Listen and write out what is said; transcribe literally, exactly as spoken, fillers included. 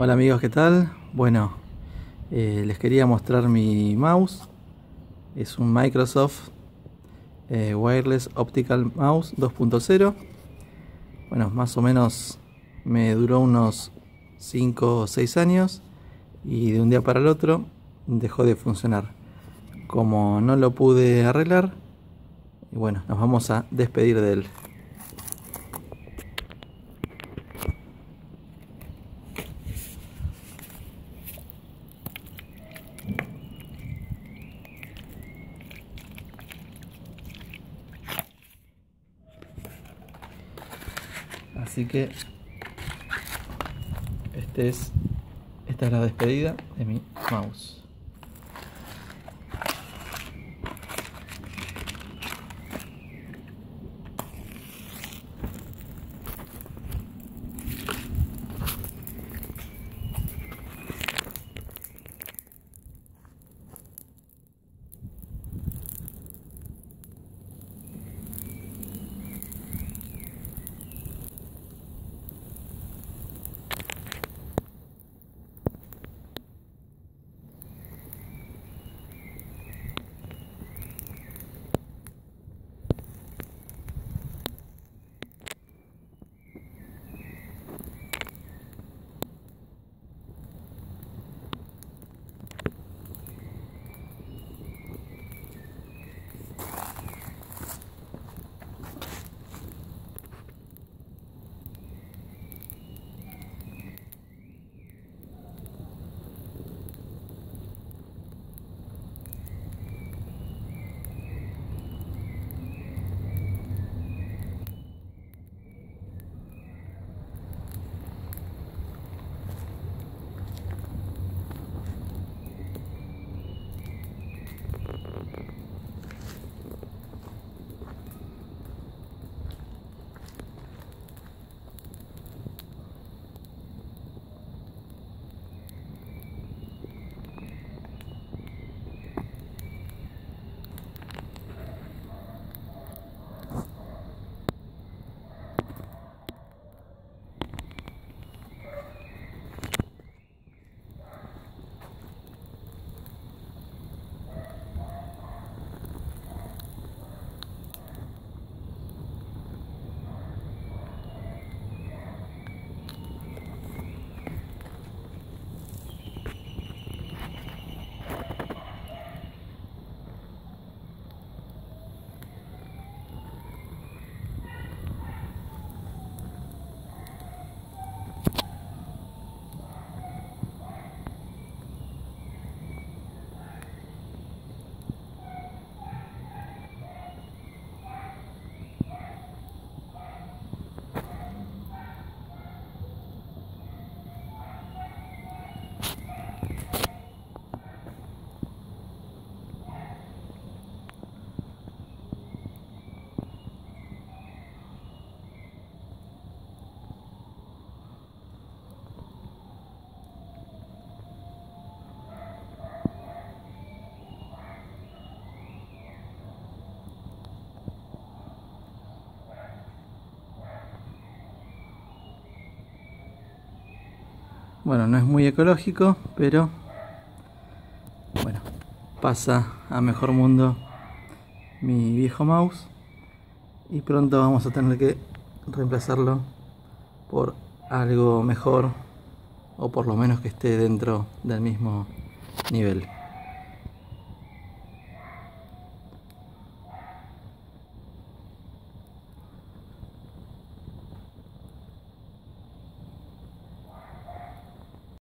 Hola amigos, ¿qué tal? Bueno, eh, les quería mostrar mi mouse. Es un Microsoft eh, Wireless Optical Mouse dos punto cero. Bueno, más o menos me duró unos cinco o seis años y de un día para el otro dejó de funcionar. Como no lo pude arreglar, y bueno, nos vamos a despedir de él. Así que este es, esta es la despedida de mi mouse. Bueno, no es muy ecológico, pero bueno, pasa a mejor mundo mi viejo mouse y pronto vamos a tener que reemplazarlo por algo mejor o por lo menos que esté dentro del mismo nivel.